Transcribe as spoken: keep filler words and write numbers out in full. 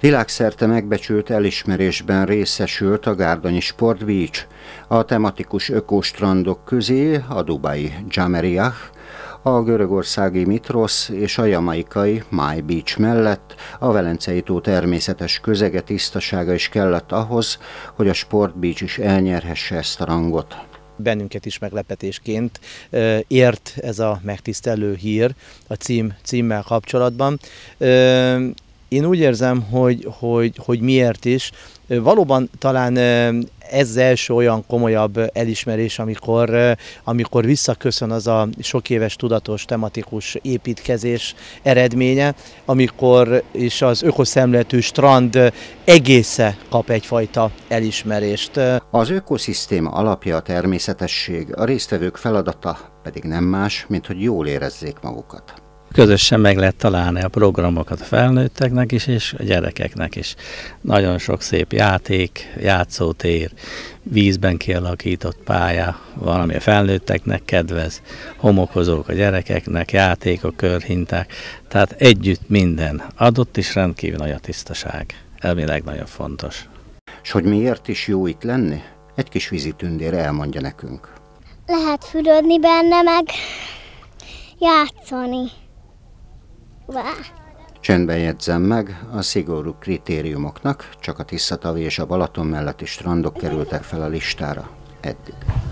Világszerte megbecsült elismerésben részesült a gárdonyi Sport Beach, a tematikus ökostrandok közé a dubai Jumeirah, a görögországi Mitrosz és a jamaikai Mai Beach mellett a Velencei tó természetes közege tisztasága is kellett ahhoz, hogy a Sport Beach is elnyerhesse ezt a rangot. Bennünket is meglepetésként ért ez a megtisztelő hír a cím, címmel kapcsolatban. Én úgy érzem, hogy, hogy, hogy miért is. Valóban talán ez az első olyan komolyabb elismerés, amikor, amikor visszaköszön az a sok éves tudatos tematikus építkezés eredménye, amikor is az ökoszemletű strand egésze kap egyfajta elismerést. Az ökoszisztéma alapja a természetesség, a résztvevők feladata pedig nem más, mint hogy jól érezzék magukat. Közösen meg lehet találni a programokat a felnőtteknek is, és a gyerekeknek is. Nagyon sok szép játék, játszótér, vízben kialakított pálya, valami a felnőtteknek kedvez, homokozók a gyerekeknek, játékok, körhinták, tehát együtt minden adott, is rendkívül nagy a tisztaság. Elvileg nagyon fontos. És hogy miért is jó itt lenni? Egy kis vízitündér elmondja nekünk. Lehet fürödni benne, meg játszani. Csendben jegyzem meg, a szigorú kritériumoknak csak a Tisza-tavi és a Balaton melletti strandok kerültek fel a listára eddig.